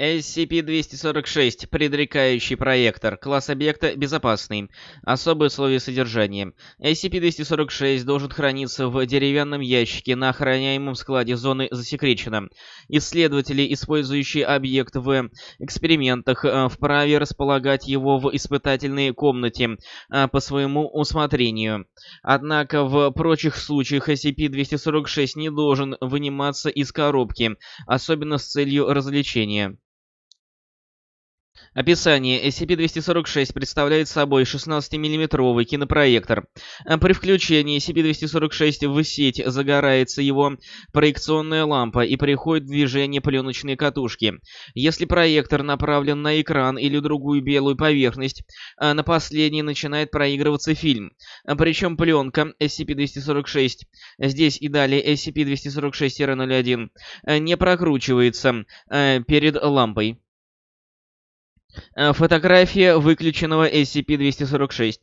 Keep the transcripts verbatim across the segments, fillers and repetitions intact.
эс си пи двести сорок шесть. Предрекающий проектор. Класс объекта безопасный. Особые условия содержания. эс си пи двести сорок шесть должен храниться в деревянном ящике на охраняемом складе зоны засекречено. Исследователи, использующие объект в экспериментах, вправе располагать его в испытательной комнате по своему усмотрению. Однако в прочих случаях эс си пи двести сорок шесть не должен выниматься из коробки, особенно с целью развлечения. Описание. эс си пи двести сорок шесть представляет собой шестнадцатимиллиметровый кинопроектор. При включении эс си пи двести сорок шесть в сеть загорается его проекционная лампа и приходит в движение пленочные катушки. Если проектор направлен на экран или другую белую поверхность, на последней начинает проигрываться фильм. Причем пленка эс си пи двести сорок шесть, здесь и далее эс си пи двести сорок шесть ноль один, не прокручивается перед лампой. Фотография выключенного эс си пи двести сорок шесть.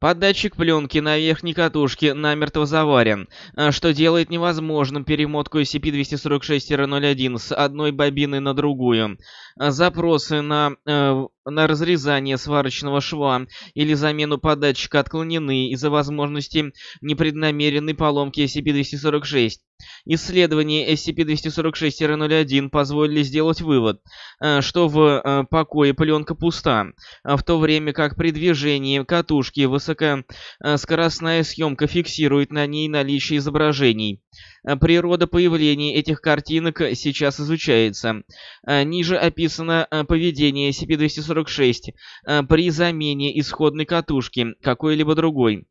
Поддатчик пленки на верхней катушке намертво заварен, что делает невозможным перемотку эс си пи двести сорок шесть ноль один с одной бобины на другую. Запросы на, э, на разрезание сварочного шва или замену поддатчика отклонены из-за возможности непреднамеренной поломки эс си пи двести сорок шесть. Исследования эс си пи двести сорок шесть ноль один позволили сделать вывод, что в покое пленка пуста, в то время как при движении катушки высокоскоростная съемка фиксирует на ней наличие изображений. Природа появления этих картинок сейчас изучается. Ниже описано поведение эс си пи двести сорок шесть при замене исходной катушки какой-либо другой.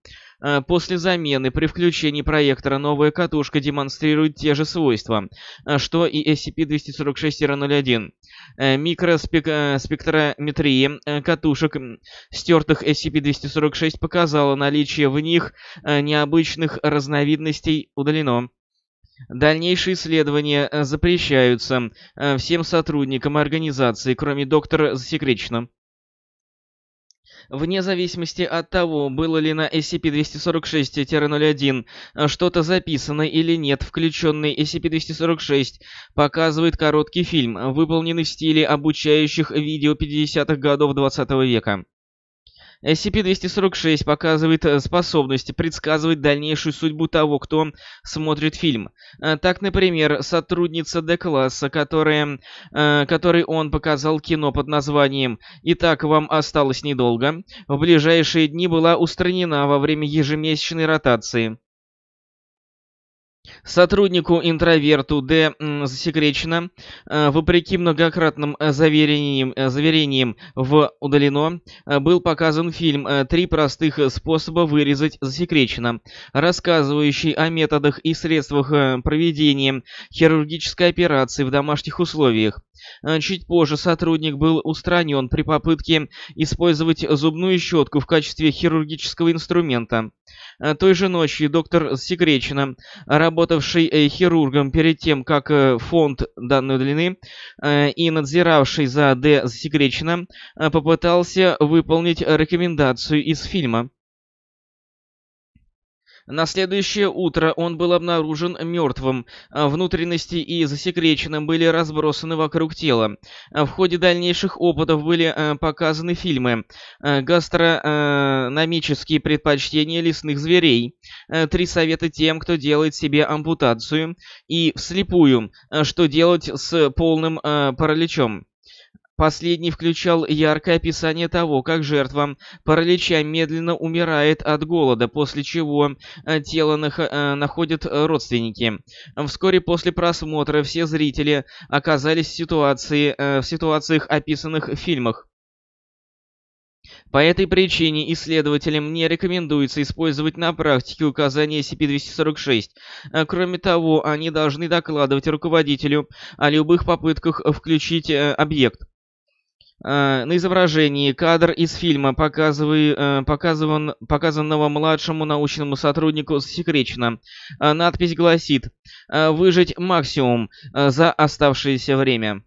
После замены при включении проектора новая катушка демонстрирует те же свойства, что и эс си пи двести сорок шесть ноль один. Микроспектрометрия катушек, стертых эс си пи двести сорок шесть, показала наличие в них необычных разновидностей удалено. Дальнейшие исследования запрещаются всем сотрудникам организации, кроме доктора засекречено. Вне зависимости от того, было ли на эс си пи двести сорок шесть ноль один что-то записано или нет, включенный эс си пи двести сорок шесть показывает короткий фильм, выполненный в стиле обучающих видео пятидесятых годов двадцатого века. эс си пи двести сорок шесть показывает способность предсказывать дальнейшую судьбу того, кто смотрит фильм. Так, например, сотрудница Д-класса, которая, которой он показал кино под названием «Итак, вам осталось недолго», в ближайшие дни была устранена во время ежемесячной ротации. Сотруднику-интроверту Д засекречено, вопреки многократным заверениям, заверениям в удалено, был показан фильм «Три простых способа вырезать засекречено», рассказывающий о методах и средствах проведения хирургической операции в домашних условиях. Чуть позже сотрудник был устранен при попытке использовать зубную щетку в качестве хирургического инструмента. Той же ночью доктор засекречено, работавший хирургом перед тем, как фонд данной длины и надзиравший за Д засекречено, попытался выполнить рекомендацию из фильма. На следующее утро он был обнаружен мертвым, внутренности и засекреченным были разбросаны вокруг тела. В ходе дальнейших опытов были показаны фильмы «Гастрономические предпочтения лесных зверей», «Три совета тем, кто делает себе ампутацию» и «Вслепую, что делать с полным параличом». Последний включал яркое описание того, как жертва паралича медленно умирает от голода, после чего тело нах- находят родственники. Вскоре после просмотра все зрители оказались в ситуации, в ситуациях, описанных в фильмах. По этой причине исследователям не рекомендуется использовать на практике указания эс си пи двести сорок шесть. Кроме того, они должны докладывать руководителю о любых попытках включить объект. На изображении кадр из фильма, показан, показанного младшему научному сотруднику засекречено. Надпись гласит «Выжить максимум за оставшееся время».